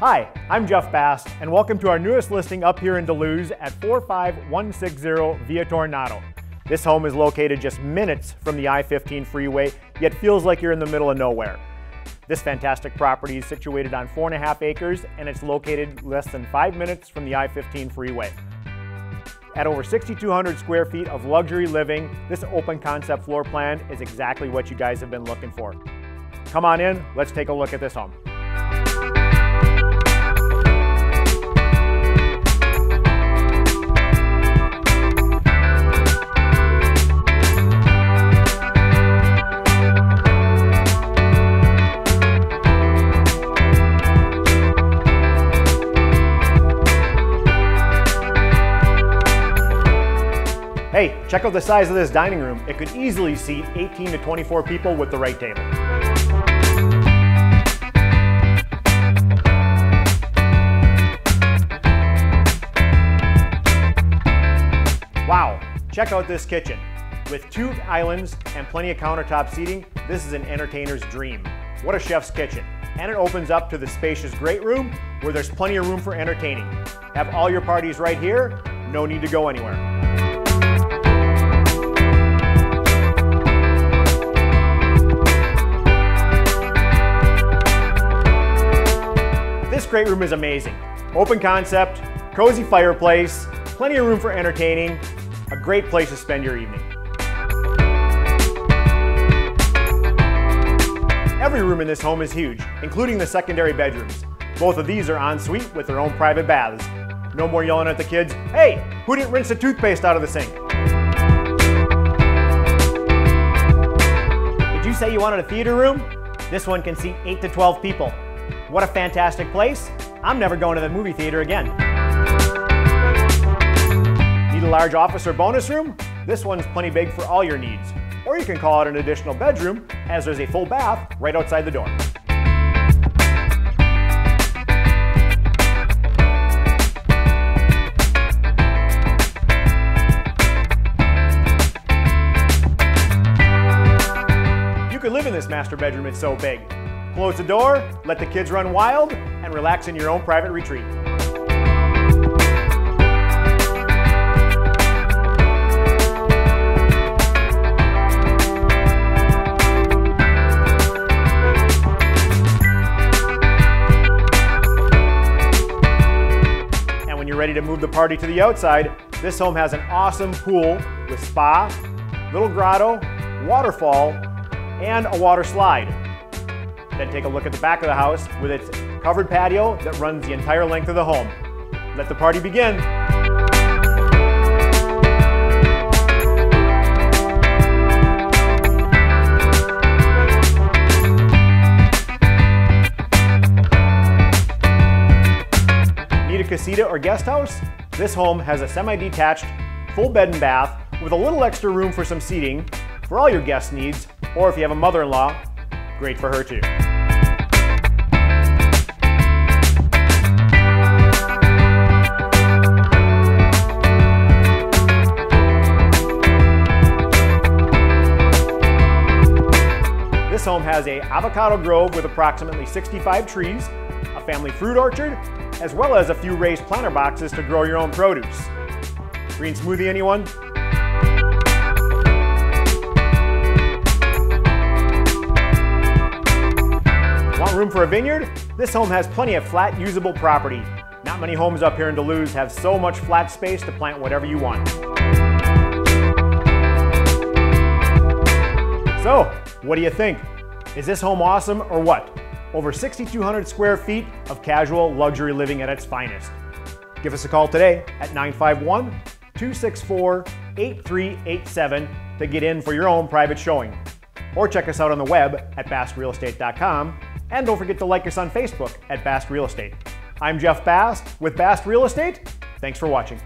Hi, I'm Jeff Bast, and welcome to our newest listing up here in DeLuz at 45160 Via Tornado. This home is located just minutes from the I-15 freeway, yet feels like you're in the middle of nowhere. This fantastic property is situated on 4.5 acres, and it's located less than 5 minutes from the I-15 freeway. At over 6,200 square feet of luxury living, this open concept floor plan is exactly what you guys have been looking for. Come on in, let's take a look at this home. Hey, check out the size of this dining room. It could easily seat 18 to 24 people with the right table. Wow, check out this kitchen. With 2 islands and plenty of countertop seating, this is an entertainer's dream. What a chef's kitchen. And it opens up to the spacious great room where there's plenty of room for entertaining. Have all your parties right here, no need to go anywhere. This great room is amazing. Open concept, cozy fireplace, plenty of room for entertaining, a great place to spend your evening. Every room in this home is huge, including the secondary bedrooms. Both of these are en suite with their own private baths. No more yelling at the kids, "Hey, who didn't rinse the toothpaste out of the sink?" Did you say you wanted a theater room? This one can seat 8 to 12 people. What a fantastic place. I'm never going to the movie theater again. Need a large office or bonus room? This one's plenty big for all your needs. Or you can call it an additional bedroom, as there's a full bath right outside the door. You could live in this master bedroom, it's so big. Close the door, let the kids run wild, and relax in your own private retreat. And when you're ready to move the party to the outside, this home has an awesome pool with spa, little grotto, waterfall, and a water slide. Then take a look at the back of the house with its covered patio that runs the entire length of the home. Let the party begin. Need a casita or guest house? This home has a semi-detached full bed and bath with a little extra room for some seating for all your guest needs, or if you have a mother-in-law, great for her too. This home has an avocado grove with approximately 65 trees, a family fruit orchard, as well as a few raised planter boxes to grow your own produce. Green smoothie, anyone? Want room for a vineyard? This home has plenty of flat, usable property. Not many homes up here in DeLuz have so much flat space to plant whatever you want. So, what do you think? Is this home awesome or what? Over 6,200 square feet of casual luxury living at its finest. Give us a call today at 951-264-8387 to get in for your own private showing. Or check us out on the web at bastrealestate.com, and don't forget to like us on Facebook at Bast Real Estate. I'm Jeff Bast with Bast Real Estate. Thanks for watching.